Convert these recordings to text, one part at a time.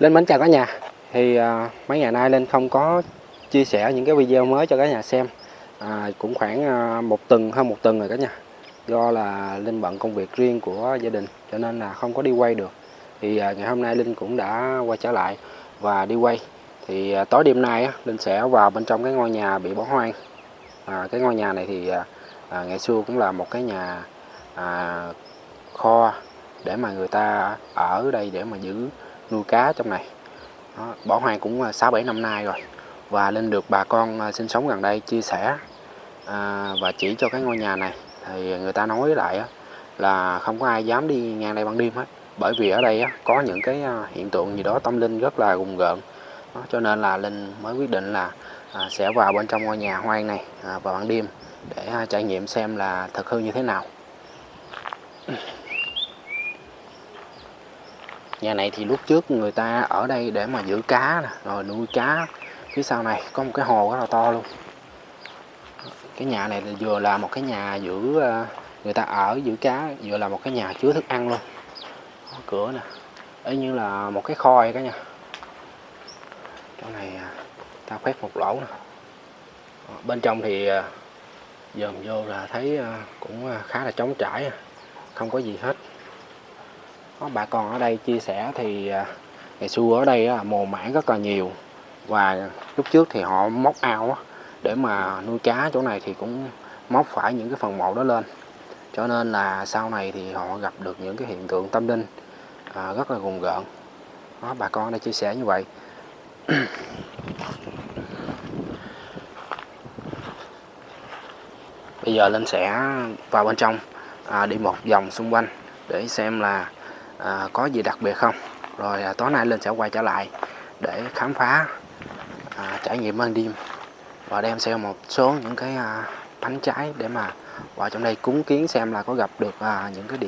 Lên mến chào cả nhà. Thì mấy ngày nay Lên không có chia sẻ những cái video mới cho cả nhà xem, cũng khoảng hơn một tuần rồi cả nhà. Do là Linh bận công việc riêng của gia đình cho nên là không có đi quay được. Thì ngày hôm nay Linh cũng đã quay trở lại và đi quay. Thì tối đêm nay Linh sẽ vào bên trong cái ngôi nhà bị bỏ hoang. Cái ngôi nhà này thì ngày xưa cũng là một cái nhà kho để mà người ta ở đây để mà giữ nuôi cá trong này. Đó, bỏ hoang cũng 6-7 năm nay rồi. Và Linh được bà con sinh sống gần đây chia sẻ và chỉ cho cái ngôi nhà này. Thì người ta nói lại là không có ai dám đi ngang đây ban đêm hết. Bởi vì ở đây có những cái hiện tượng gì đó tâm linh rất là rùng rợn. Cho nên là Linh mới quyết định là sẽ vào bên trong ngôi nhà hoang này vào ban đêm để trải nghiệm xem là thật hư như thế nào. Nhà này thì lúc trước người ta ở đây để mà giữ cá rồi nuôi cá. Phía sau này có một cái hồ rất là to luôn. Cái nhà này vừa là một cái nhà giữ người ta ở giữ cá, vừa là một cái nhà chứa thức ăn luôn. Có cửa nè, ấy như là một cái kho vậy cả nhà. Chỗ này ta khoét một lỗ nè. Bên trong thì dòm vô là thấy cũng khá là trống trải, không có gì hết. Bà con ở đây chia sẻ thì ngày xưa ở đây mồ mả rất là nhiều. Và lúc trước thì họ móc ao để mà nuôi cá, chỗ này thì cũng móc phải những cái phần mộ đó lên. Cho nên là sau này thì họ gặp được những cái hiện tượng tâm linh rất là rùng rợn. Bà con ở đây chia sẻ như vậy. Bây giờ Linh sẽ vào bên trong đi một vòng xung quanh để xem là có gì đặc biệt không. Rồi tối nay Linh sẽ quay trở lại để khám phá, trải nghiệm ban đêm và đem xem một số những cái bánh trái để mà vào trong đây cúng kiến xem là có gặp được những cái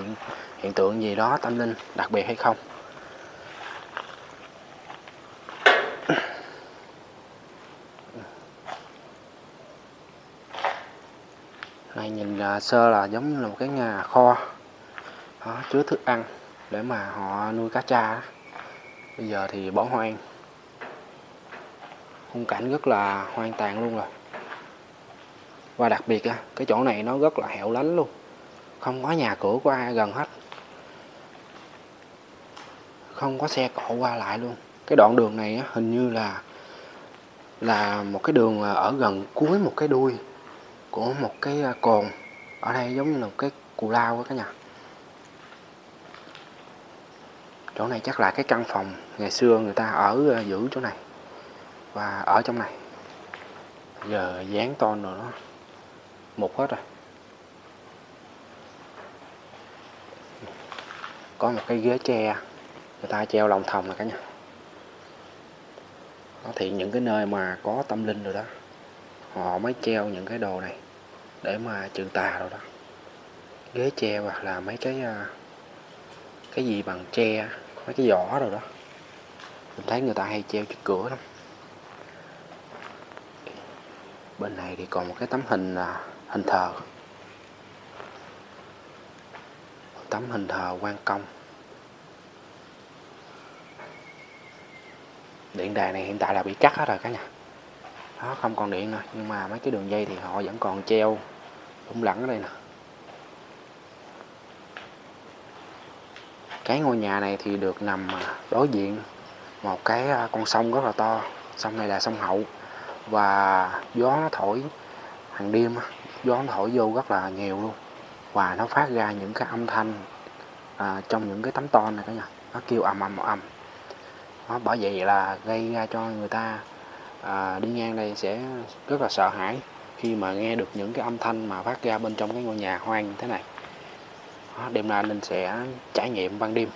hiện tượng gì đó tâm linh đặc biệt hay không. Này nhìn sơ là giống như là một cái nhà kho đó, chứa thức ăn để mà họ nuôi cá tra. Bây giờ thì bỏ hoang, khung cảnh rất là hoang tàn luôn rồi. Và đặc biệt cái chỗ này nó rất là hẻo lánh luôn, không có nhà cửa của ai gần hết, không có xe cộ qua lại luôn. Cái đoạn đường này hình như là một cái đường ở gần cuối một cái đuôi của một cái cồn. Ở đây giống như là một cái cù lao đó cả nhà. Chỗ này chắc là cái căn phòng ngày xưa người ta ở giữ chỗ này và ở trong này. Giờ dán tôn rồi, nó mục hết rồi. Có một cái ghế tre người ta treo lòng thòng là cả nhà. Thì những cái nơi mà có tâm linh rồi đó, họ mới treo những cái đồ này để mà trừ tà rồi đó. Ghế tre hoặc là mấy cái gì bằng tre, mấy cái giỏ rồi đó. Mình thấy người ta hay treo trước cửa lắm. Bên này thì còn một cái tấm hình hình thờ. Tấm hình thờ Quan Công. Điện đài này hiện tại là bị cắt hết rồi cả nhà. Đó, không còn điện nữa, nhưng mà mấy cái đường dây thì họ vẫn còn treo lủng lẳng ở đây nè. Cái ngôi nhà này thì được nằm đối diện một cái con sông rất là to. Sông này là sông Hậu. Và gió nó thổi hàng đêm, gió nó thổi vô rất là nhiều luôn. Và nó phát ra những cái âm thanh trong những cái tấm tôn này cả nhà. Nó kêu ầm ầm ầm. Bởi vậy là gây ra cho người ta đi ngang đây sẽ rất là sợ hãi khi mà nghe được những cái âm thanh mà phát ra bên trong cái ngôi nhà hoang như thế này. Đêm nay Linh sẽ trải nghiệm ban đêm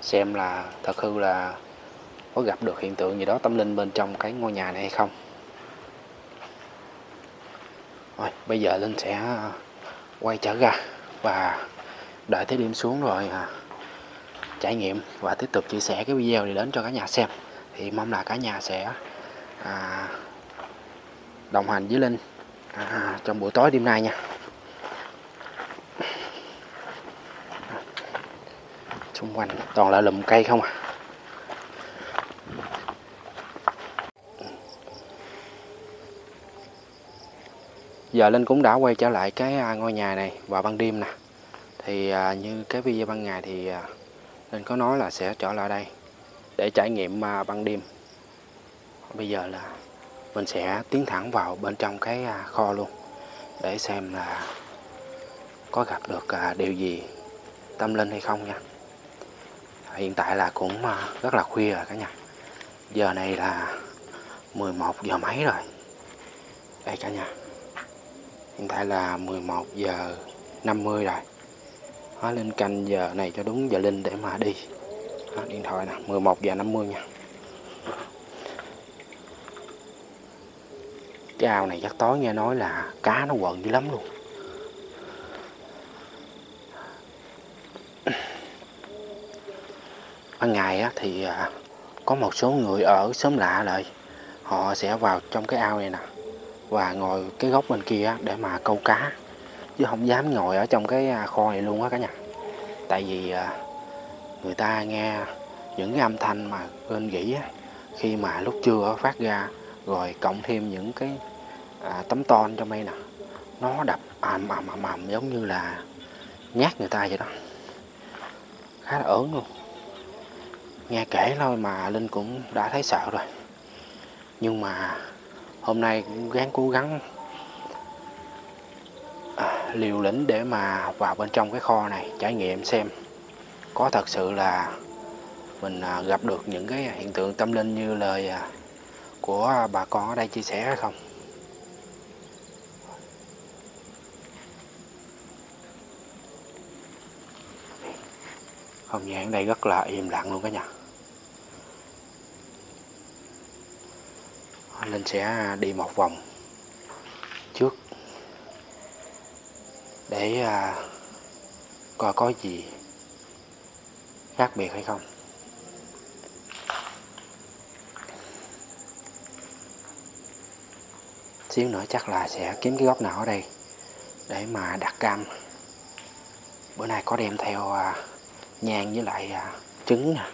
xem là thật hư là có gặp được hiện tượng gì đó tâm linh bên trong cái ngôi nhà này hay không. Rồi, bây giờ Linh sẽ quay trở ra và đợi tới đêm xuống rồi trải nghiệm và tiếp tục chia sẻ cái video này đến cho cả nhà xem. Thì mong là cả nhà sẽ đồng hành với Linh trong buổi tối đêm nay nha. Xung quanh toàn là lùm cây không à. Giờ Linh cũng đã quay trở lại cái ngôi nhà này vào ban đêm nè. Thì như cái video ban ngày thì Linh có nói là sẽ trở lại đây để trải nghiệm ban đêm. Bây giờ là mình sẽ tiến thẳng vào bên trong cái kho luôn để xem là có gặp được điều gì tâm linh hay không nha. Hiện tại là cũng rất là khuya rồi cả nhà. Giờ này là 11 giờ mấy rồi. Đây cả nhà. Hiện tại là 11 giờ 50 rồi. Hóa lên canh giờ này cho đúng giờ Linh để mà đi. Đó, điện thoại nè, 11 giờ 50 nha. Cái ao này chắc tối, nghe nói là cá nó quần dữ lắm luôn. Ban ngày á, thì có một số người ở xóm lạ lại, họ sẽ vào trong cái ao này nè và ngồi cái góc bên kia để mà câu cá, chứ không dám ngồi ở trong cái kho này luôn á cả nhà. Tại vì người ta nghe những cái âm thanh mà bên gỉ á, khi mà lúc trưa phát ra, rồi cộng thêm những cái tấm ton trong đây nè, nó đập ầm ầm ầm ầm giống như là nhát người ta vậy đó, khá là ớn luôn. Nghe kể thôi mà Linh cũng đã thấy sợ rồi, nhưng mà hôm nay cũng gắng cố gắng liều lĩnh để mà vào bên trong cái kho này trải nghiệm xem có thật sự là mình gặp được những cái hiện tượng tâm linh như lời của bà con ở đây chia sẻ hay không. Không gian ở đây rất là im lặng luôn cả nhà. Linh sẽ đi một vòng trước để coi có gì khác biệt hay không. Xíu nữa chắc là sẽ kiếm cái góc nào ở đây để mà đặt cam. Bữa nay có đem theo nhang với lại trứng nè.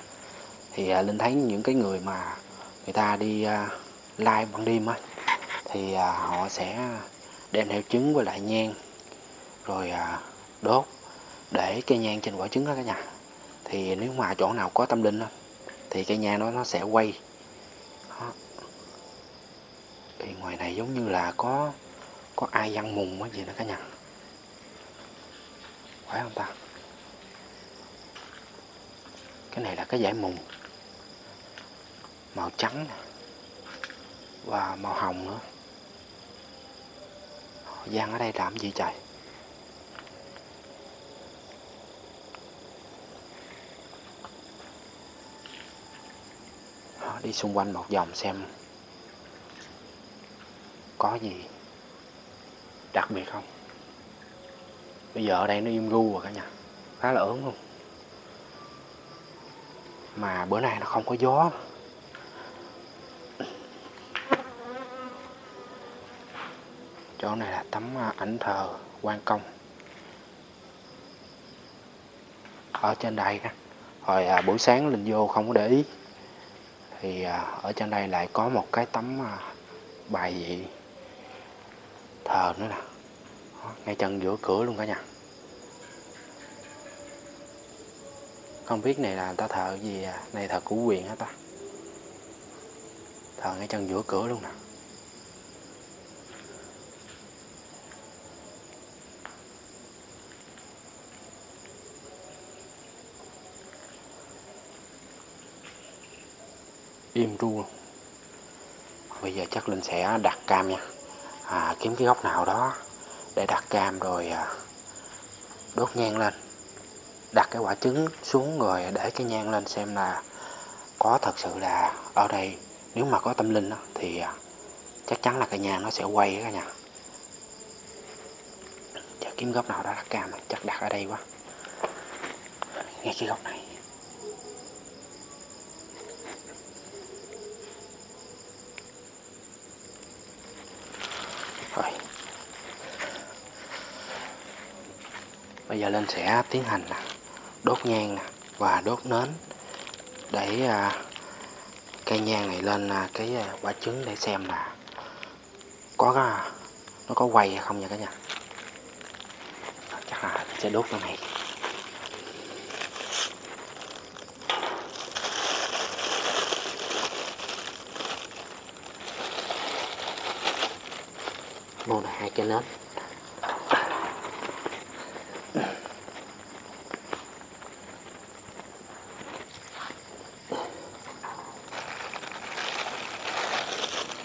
Thì Linh thấy những cái người mà người ta đi live ban đêm á, thì họ sẽ đem theo trứng với lại nhang, rồi đốt để cây nhang trên quả trứng đó cả nhà. Thì nếu mà chỗ nào có tâm linh đó, thì cây nhang đó nó sẽ quay đó. Thì ngoài này giống như là có ai văng mùng á gì nữa cả nhà, phải không ta? Cái này là cái dải mùng màu trắng nè và màu hồng nữa. Giang ở đây làm gì trời? Đó, đi xung quanh một vòng xem có gì đặc biệt không. Bây giờ ở đây nó im ru rồi cả nhà, khá là ớn luôn. Mà bữa nay nó không có gió. Chỗ này là tấm ảnh thờ Quan Công. Ở trên đây đó, hồi buổi sáng Linh vô không có để ý, thì ở trên đây lại có một cái tấm bài vị thờ nữa nè, ngay chân giữa cửa luôn cả nhà. Không biết này là người ta thờ gì à? Này thờ Củ Quyền hả ta? Thờ ngay chân giữa cửa luôn nè. Im ru luôn. Bây giờ chắc Linh sẽ đặt cam nha. Kiếm cái góc nào đó để đặt cam rồi đốt nhang lên, đặt cái quả trứng xuống rồi để cái nhang lên, xem là có thật sự là ở đây nếu mà có tâm linh đó, thì chắc chắn là cái nhang nó sẽ quay cả nhà. Chờ kiếm góc nào đó đặt cam, chắc đặt ở đây quá. Ngay cái góc này. Bây giờ Linh sẽ tiến hành là đốt nhang và đốt nến để cây nhang này lên cái quả trứng để xem là có Nó có quay hay không nha cả nhà. Chắc là sẽ đốt con này. Mua là 2 cái nến.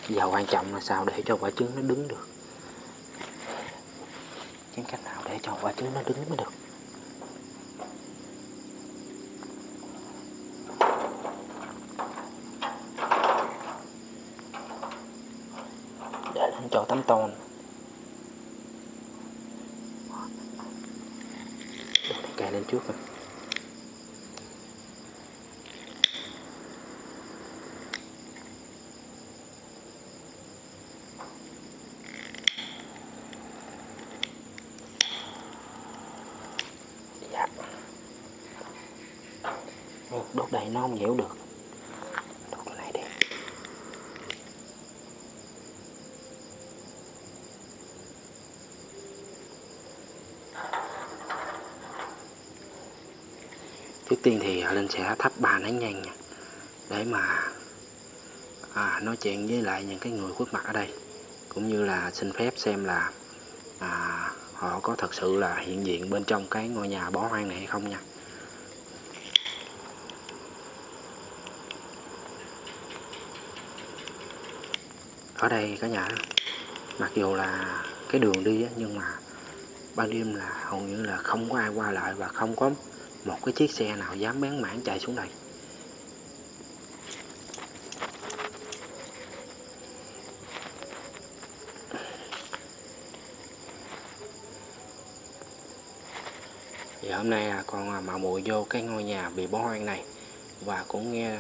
Giờ quan trọng là sao để cho quả trứng nó đứng được. Cái cách nào để cho quả trứng nó đứng mới được. Để lên chỗ tấm tôn. Cài lên trước rồi. Đốt đầy nó không nhiễu được. Đốt cái này đi. Trước tiên thì Linh sẽ thắp 3 nén nhang nha, để mà nói chuyện với lại những cái người khuất mặt ở đây, cũng như là xin phép xem là họ có thật sự là hiện diện bên trong cái ngôi nhà bỏ hoang này hay không nha. Ở đây cả nhà, mặc dù là cái đường đi á, nhưng mà ban đêm là hầu như là không có ai qua lại và không có một cái chiếc xe nào dám bén mảng chạy xuống đây. Thì hôm nay là con mạo muội vô cái ngôi nhà bị bỏ hoang này, và cũng nghe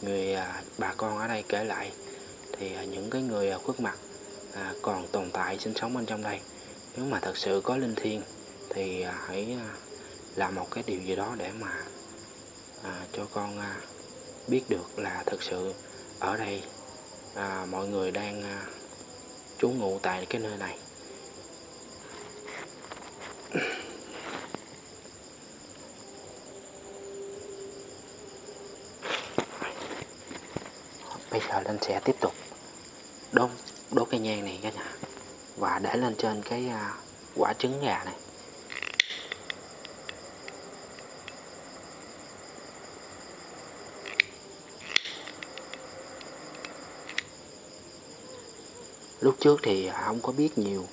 người bà con ở đây kể lại thì những cái người khuất mặt còn tồn tại sinh sống bên trong đây. Nếu mà thật sự có linh thiêng thì hãy làm một cái điều gì đó để mà cho con biết được là thật sự ở đây mọi người đang trú ngụ tại cái nơi này. Bây giờ Linh sẽ tiếp tục đốt cái nhang này cả nhà, và để lên trên cái quả trứng gà này. Lúc trước thì không có biết nhiều,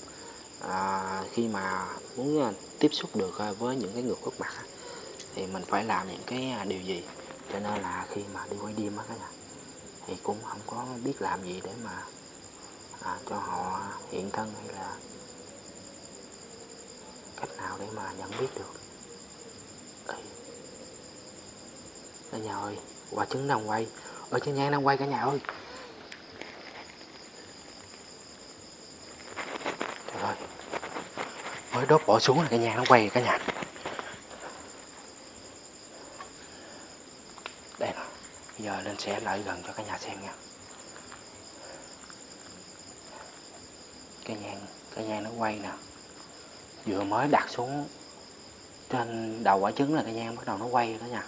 khi mà muốn tiếp xúc được với những cái người khuất mặt thì mình phải làm những cái điều gì, cho nên là khi mà đi quay đêm á cả nhà thì cũng không có biết làm gì để mà cho họ hiện thân, hay là cách nào để mà nhận biết được. Cả nhà ơi, quả trứng đang quay, ở trên nhang đang quay cả nhà ơi. Trời ơi, mới đốt bỏ xuống là cái nhang nó quay cả nhà. Đây nè, bây giờ Linh sẽ lại gần cho cả nhà xem nha. Cái nhang nó quay nè, vừa mới đặt xuống trên đầu quả trứng là cái nhang bắt đầu nó quay đó nha.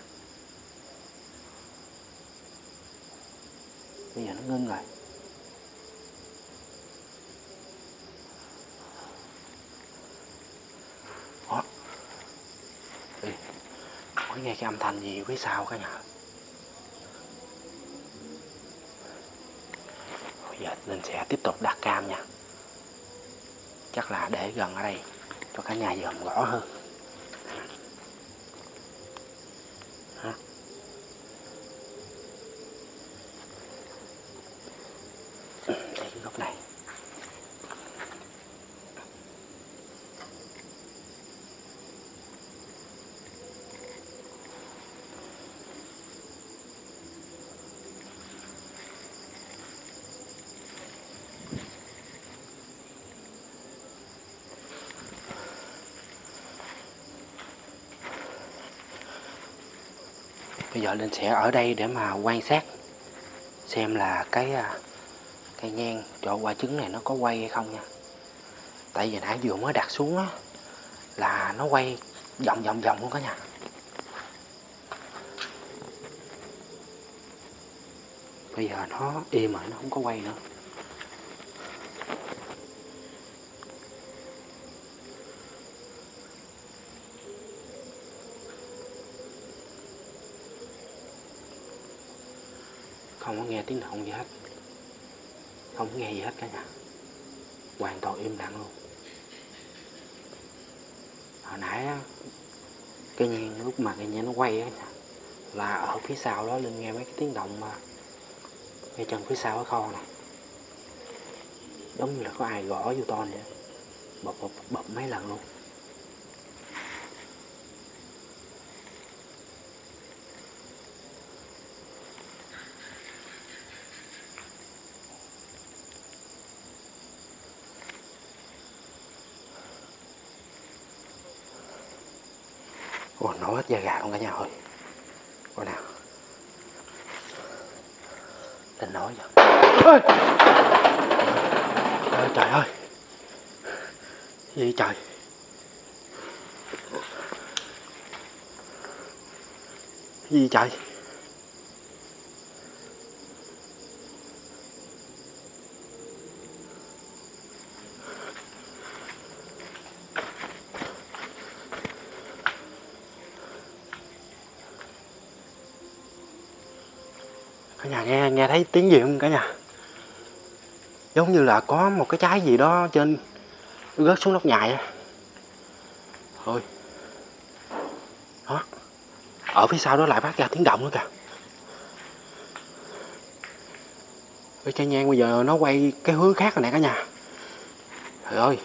Bây giờ nó ngưng rồi. Ủa? Ê, mới nghe cái âm thanh gì phía sau cả nhà. Bây giờ mình sẽ tiếp tục đặt cam nha. Chắc là để gần ở đây cho cả nhà dòm rõ hơn. Để cái góc này. Bây giờ Linh sẽ ở đây để mà quan sát xem là cái nhang chỗ quả trứng này nó có quay hay không nha. Tại vì nãy vừa mới đặt xuống á là nó quay vòng luôn cả nhà. Bây giờ nó im rồi, nó không có quay nữa. Không có nghe tiếng động gì hết, không có nghe gì hết cả nhà, hoàn toàn im lặng luôn. Hồi nãy á, cái nhiên lúc mà cái nhiên nó quay á là ở phía sau đó Linh nghe mấy cái tiếng động mà ngay chân phía sau cái kho này, giống như là có ai gõ vô ton vậy, bập mấy lần luôn. Ủa, nổ hết da gà luôn cả nhà ơi. Ủa nào lên nổi vậy. Ê! Ê, trời ơi, gì trời. Gì trời. Nhà nghe thấy tiếng gì không cả nhà? Giống như là có một cái trái gì đó trên rớt xuống nóc nhà. Thôi. Đó. Ở phía sau đó lại phát ra tiếng động nữa kìa. Cái trái nhang bây giờ nó quay cái hướng khác rồi nè cả nhà. Trời ơi.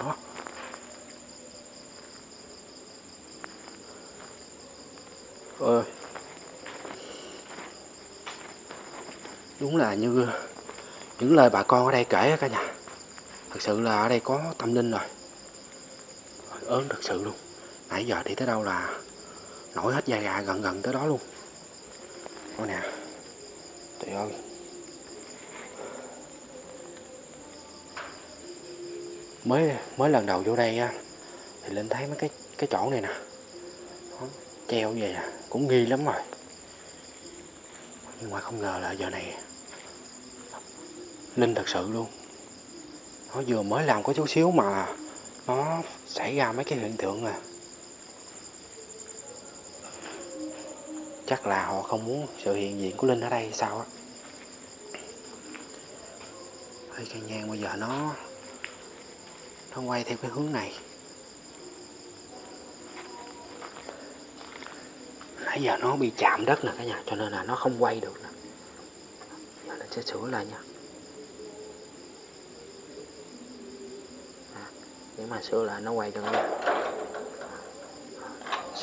Đó. Ôi. Đúng là như những lời bà con ở đây kể cả nhà. Thật sự là ở đây có tâm linh rồi. Ớn thật sự luôn. Nãy giờ đi tới đâu là nổi hết da gà, gần tới đó luôn. Ôi nè. Trời ơi. Mới lần đầu vô đây á thì Linh thấy mấy cái chỗ này nè. Đó, treo về à, cũng nghi lắm rồi. Nhưng mà không ngờ là giờ này Linh thật sự luôn. Nó vừa mới làm có chút xíu mà nó xảy ra mấy cái hiện tượng à. Chắc là họ không muốn sự hiện diện của Linh ở đây hay sao á. Cây nhang bây giờ nó quay theo cái hướng này. Nãy giờ nó bị chạm đất nè cả nhà, cho nên là nó không quay được nè. Giờ nó sẽ sửa lại nha. Nếu mà sửa lại nó quay cho nó nha.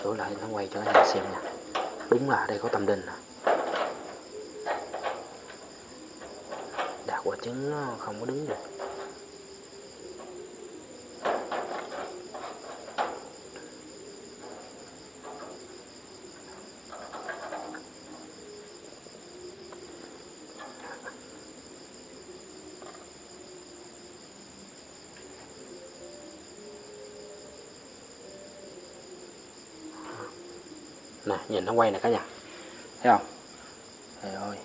Sửa lại nó quay cho nó xem nha. Đúng là ở đây có tâm linh nè. Đạt quả trứng nó không có đứng được. Nè, nhìn nó quay nè cả nhà. Thấy không? Trời ơi.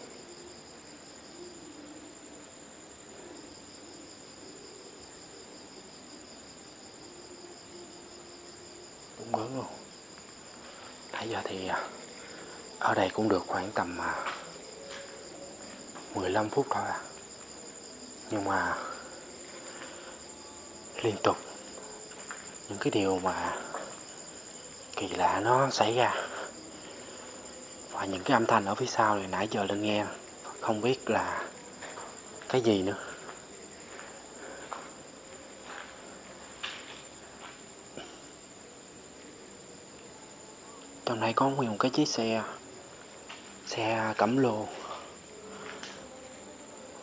Đúng bớn luôn. Nãy giờ thì ở đây cũng được khoảng tầm 15 phút thôi à. Nhưng mà liên tục những cái điều mà kỳ lạ nó xảy ra. Và những cái âm thanh ở phía sau này nãy giờ Linh nghe không biết là cái gì nữa. Trong này có nguyên một cái chiếc xe cẩm lồ.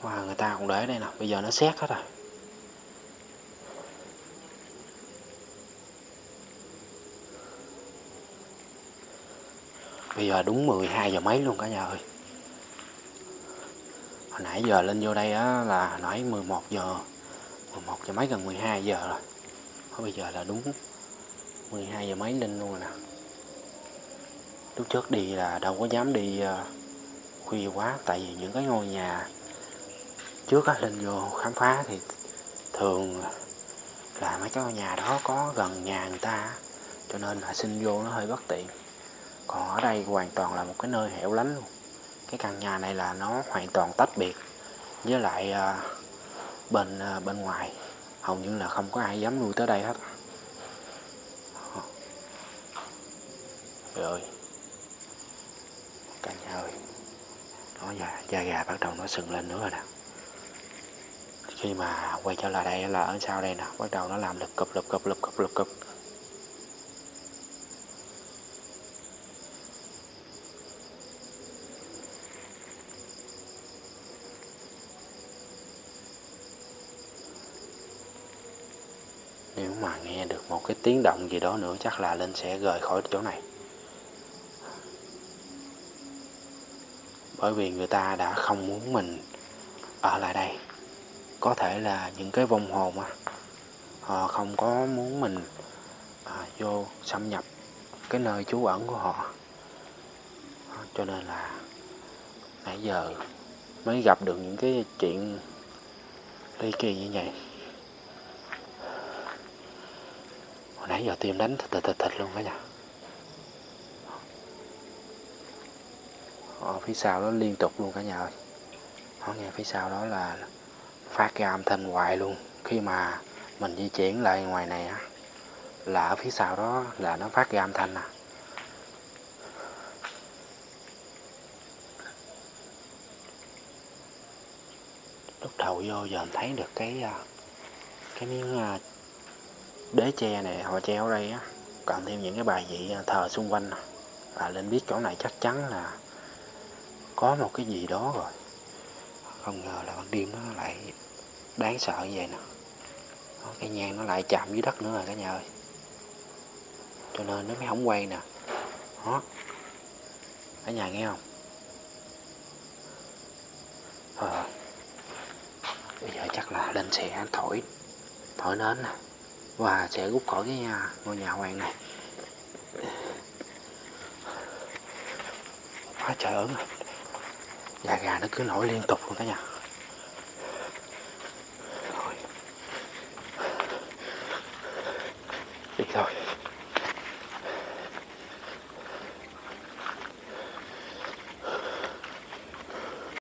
Và người ta cũng để đây nè, bây giờ nó xét hết rồi. Bây giờ đúng 12 giờ mấy luôn cả nhà ơi. Hồi nãy giờ lên vô đây á là hồi nãy 11 giờ mấy, gần 12 giờ rồi. Bây giờ là đúng 12 giờ mấy đinh luôn rồi nè. Lúc trước đi là đâu có dám đi khuya quá, tại vì những cái ngôi nhà trước á, lên vô khám phá thì thường là mấy cái ngôi nhà đó có gần nhà người ta, cho nên là xin vô nó hơi bất tiện. Còn ở đây hoàn toàn là một cái nơi hẻo lánh luôn. Cái căn nhà này là nó hoàn toàn tách biệt với lại bên ngoài, hầu như là không có ai dám lui tới đây hết. Trời ơi, cả nhà ơi, nó da gà bắt đầu nó sừng lên nữa rồi nè. Khi mà quay trở lại đây là ở sau đây nè, bắt đầu nó làm lụp cụp. Nếu mà nghe được một cái tiếng động gì đó nữa chắc là Linh sẽ rời khỏi chỗ này. Bởi vì người ta đã không muốn mình ở lại đây. Có thể là những cái vong hồn á, họ không có muốn mình vô xâm nhập cái nơi trú ẩn của họ. Cho nên là nãy giờ mới gặp được những cái chuyện ly kỳ như vậy. Hồi nãy giờ tim đánh thịt luôn cả nhà. Ở phía sau đó liên tục luôn cả nhà ơi. Nó nghe phía sau đó là phát ra âm thanh hoài luôn. Khi mà mình di chuyển lại ngoài này á, là ở phía sau đó là nó phát ra âm thanh nè. Lúc đầu vô giờ mình thấy được cái miếng đế tre này họ treo ở đây á, còn thêm những cái bài vị thờ xung quanh nè, là Linh biết chỗ này chắc chắn là có một cái gì đó rồi. Không ngờ là ban đêm nó lại đáng sợ như vậy nè. Cái nhang nó lại chạm dưới đất nữa rồi cả nhà ơi, cho nên nó mới không quay nè. Đó, cả nhà nghe không? Bây giờ chắc là Linh sẽ thổi nến nè, và sẽ rút khỏi cái ngôi nhà hoàng này. Quá trời ớn rồi, da gà nó cứ nổi liên tục luôn cả nhà. Thôi đi thôi.